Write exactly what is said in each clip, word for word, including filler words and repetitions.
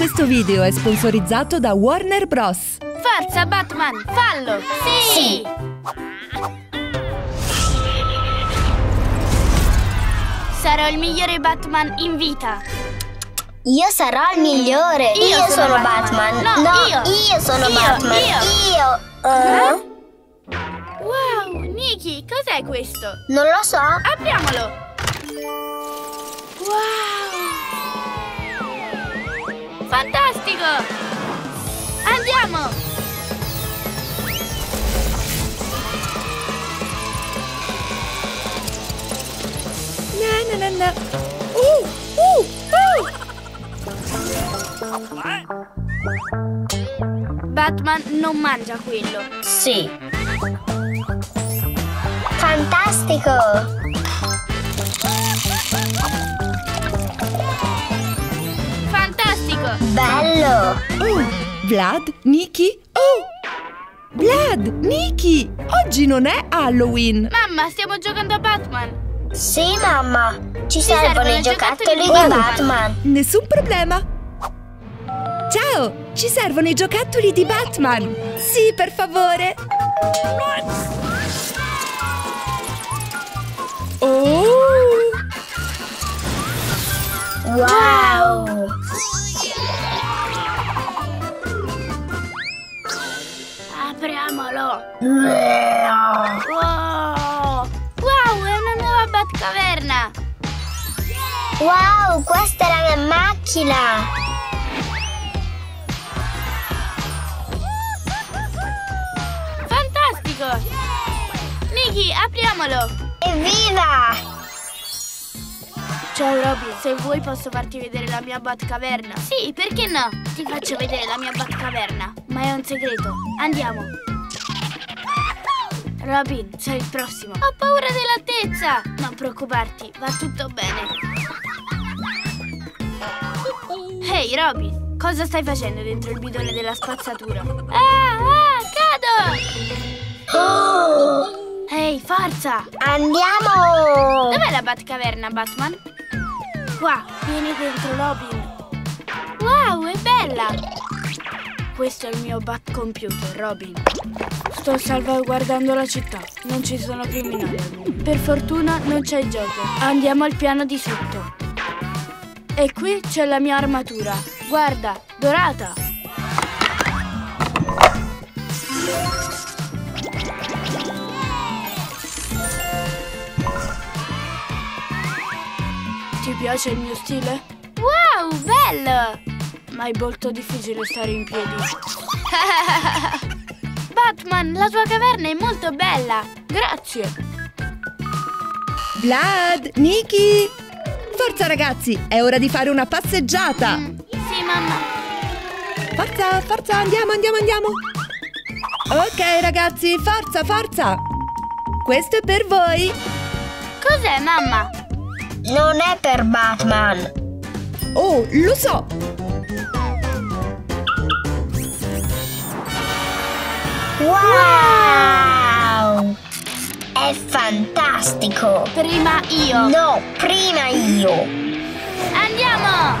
Questo video è sponsorizzato da Warner Bros. Forza Batman, fallo! Sì! Sarò il migliore Batman in vita. Io sarò il migliore. Io, io sono, sono Batman. Batman. No, no, io. Io sono io, Batman. Io. io. Uh. Wow, Niki, cos'è questo? Non lo so. Apriamolo. Wow. Fantastico. Andiamo. Na na na na. Uh, uh, uh. Batman non mangia quello. Sì. Fantastico! Fantastico! Bello! Oh, Vlad, Niki, oh! Vlad, Niki, oggi non è Halloween! Mamma, stiamo giocando a Batman! Sì, mamma! Ci, Ci servono, servono i giocattoli, giocattoli di Batman. Batman! Nessun problema! Ciao! Ci servono i giocattoli di Batman! Sì, per favore! Oh! Wow! Apriamolo! Wow! Wow, è una nuova Batcaverna! Wow, questa è la mia macchina! Fantastico! Niki, apriamolo! Evviva! Ciao Robin, se vuoi posso farti vedere la mia Batcaverna. Sì, perché no? Ti faccio vedere la mia Batcaverna, ma è un segreto. Andiamo. Robin, sei il prossimo. Ho paura dell'altezza. Non preoccuparti, va tutto bene. Ehi hey, Robin, cosa stai facendo dentro il bidone della spazzatura? Ah, ah, cado! Oh! Ehi, hey, forza! Andiamo! Dov'è la Batcaverna, Batman? Qua, vieni dentro, Robin. Wow, è bella! Questo è il mio Batcomputer, Robin. Sto salvaguardando la città. Non ci sono criminali. Per fortuna non c'è il Joker. Andiamo al piano di sotto. E qui c'è la mia armatura. Guarda, dorata! Ti piace il mio stile? Wow, bello! Ma è molto difficile stare in piedi. Batman, la tua caverna è molto bella! Grazie! Vlad, Niki! Forza ragazzi, è ora di fare una passeggiata! Mm, sì, mamma! Forza, forza, andiamo, andiamo, andiamo! Ok ragazzi, forza, forza! Questo è per voi! Cos'è, mamma? Non è per Batman! Oh, lo so! Wow! È fantastico! Prima io! No, prima io! Andiamo!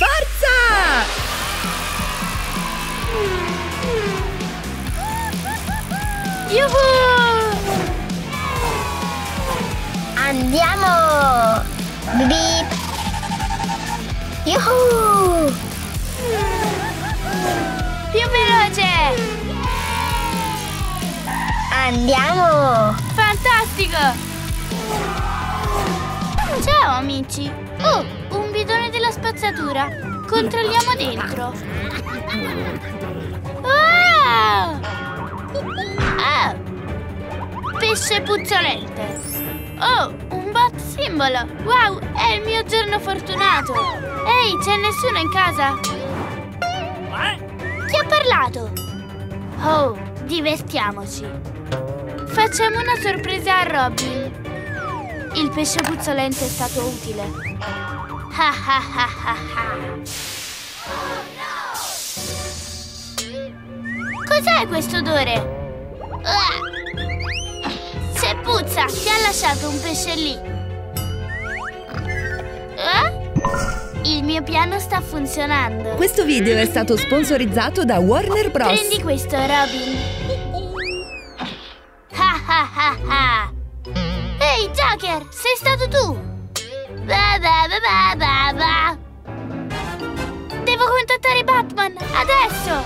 Forza! Yuhu! Andiamo! Bip! Yuhu! Più veloce! Andiamo! Fantastico! Ciao amici! Oh, un bidone della spazzatura! Controlliamo dentro! Oh! Oh! Pesce puzzolente! Oh, un bat simbolo! Wow, è il mio giorno fortunato! Ehi, c'è nessuno in casa? Chi ha parlato? Oh, divertiamoci! Facciamo una sorpresa a Robin! Il pesce puzzolente è stato utile! Ha ha ha ha ha! Cos'è questo odore? Uh. Se puzza, ti ha lasciato un pesce lì. Eh? Il mio mio piano sta funzionando. Questo video è stato sponsorizzato da Warner Bros. Prendi questo, Robin. Ha ha ha ha. Ehi, Joker, sei stato tu. Ba ba ba ba ba. Devo contattare Batman, adesso.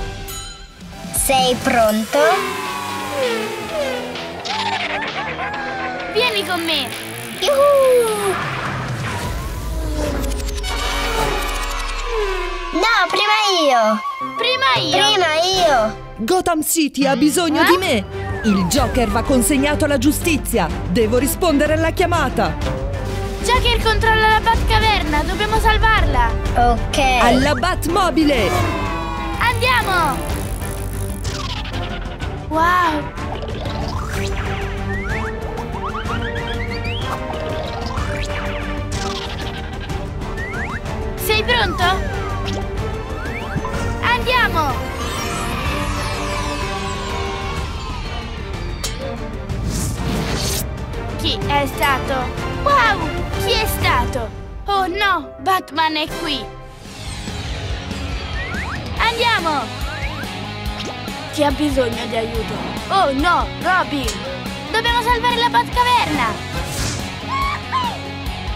Sei pronto? Vieni con me. Yuhu! No, prima io! Prima io! Prima io! Gotham City ha bisogno eh? di me! Il Joker va consegnato alla giustizia! Devo rispondere alla chiamata! Joker controlla la Batcaverna! Dobbiamo salvarla! Ok! Alla Batmobile! Andiamo! Wow! Sei pronto? Andiamo! Chi è stato? Wow! Chi è stato? Oh no! Batman è qui! Andiamo! Chi ha bisogno di aiuto? Oh no! Robin! Dobbiamo salvare la Batcaverna!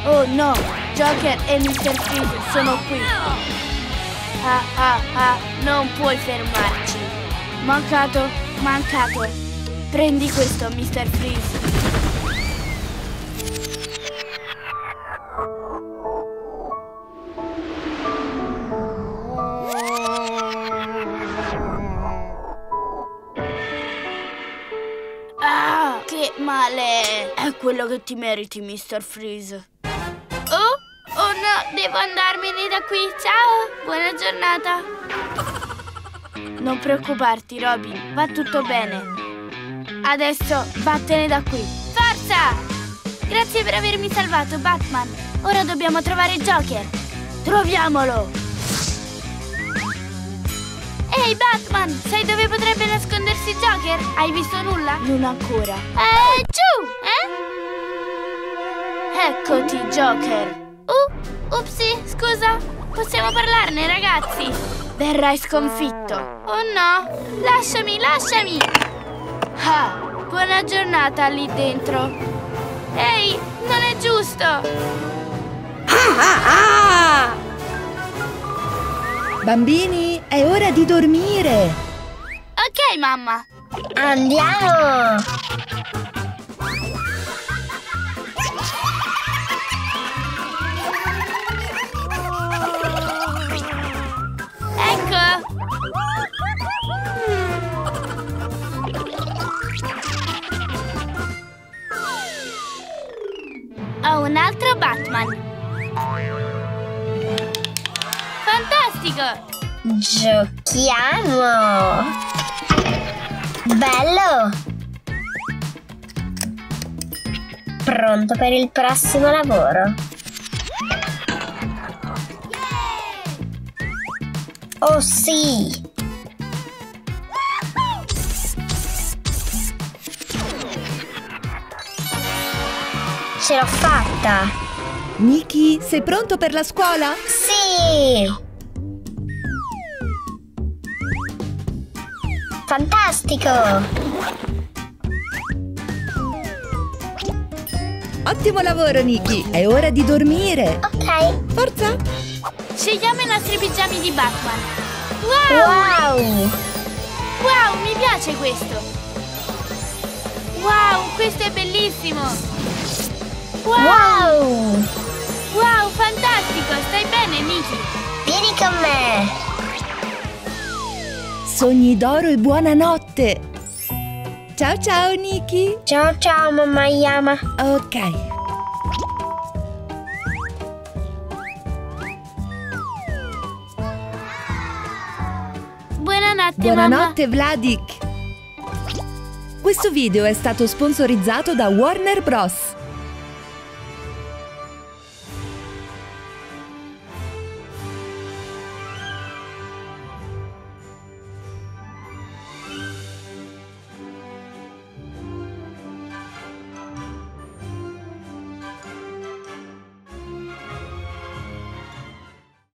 Oh no! Joker e mister Freeze sono qui! Ah ah ah, non puoi fermarci. Mancato, mancato. Prendi questo, mister Freeze. Ah, che male. È quello che ti meriti, mister Freeze. Oh? Oh no, devo andarmene da qui. Ciao, buona giornata. Non preoccuparti, Robin, va tutto bene. Adesso vattene da qui. Forza! Grazie per avermi salvato, Batman. Ora dobbiamo trovare Joker. Troviamolo! Ehi, Batman, sai dove potrebbe nascondersi Joker? Hai visto nulla? Non ancora. Eh, giù! Eh? Eccoti, Joker. Uh, upsi, scusa. Possiamo parlarne, ragazzi? Verrai sconfitto. Oh no, lasciami, lasciami. Ah, buona giornata lì dentro. Ehi, non è giusto. Ah, ah, ah. Bambini, è ora di dormire. Ok, mamma. Andiamo. Ho un altro Batman. Fantastico! Giochiamo! Bello! Pronto per il prossimo lavoro. Oh sì! Ce l'ho fatta! Niki, sei pronto per la scuola? Sì! Fantastico! Ottimo lavoro, Niki! È ora di dormire! Ok! Forza! Scegliamo i nostri pigiami di Batman! Wow! Wow! Wow, mi piace questo! Wow, questo è bellissimo! Wow. wow! Wow, fantastico! Stai bene, Niki? Vieni con me! Sogni d'oro e buonanotte! Ciao ciao, Niki! Ciao ciao, mamma Yama! Ok! Buonanotte, buonanotte, mamma. Vladik! Questo video è stato sponsorizzato da Warner Bros.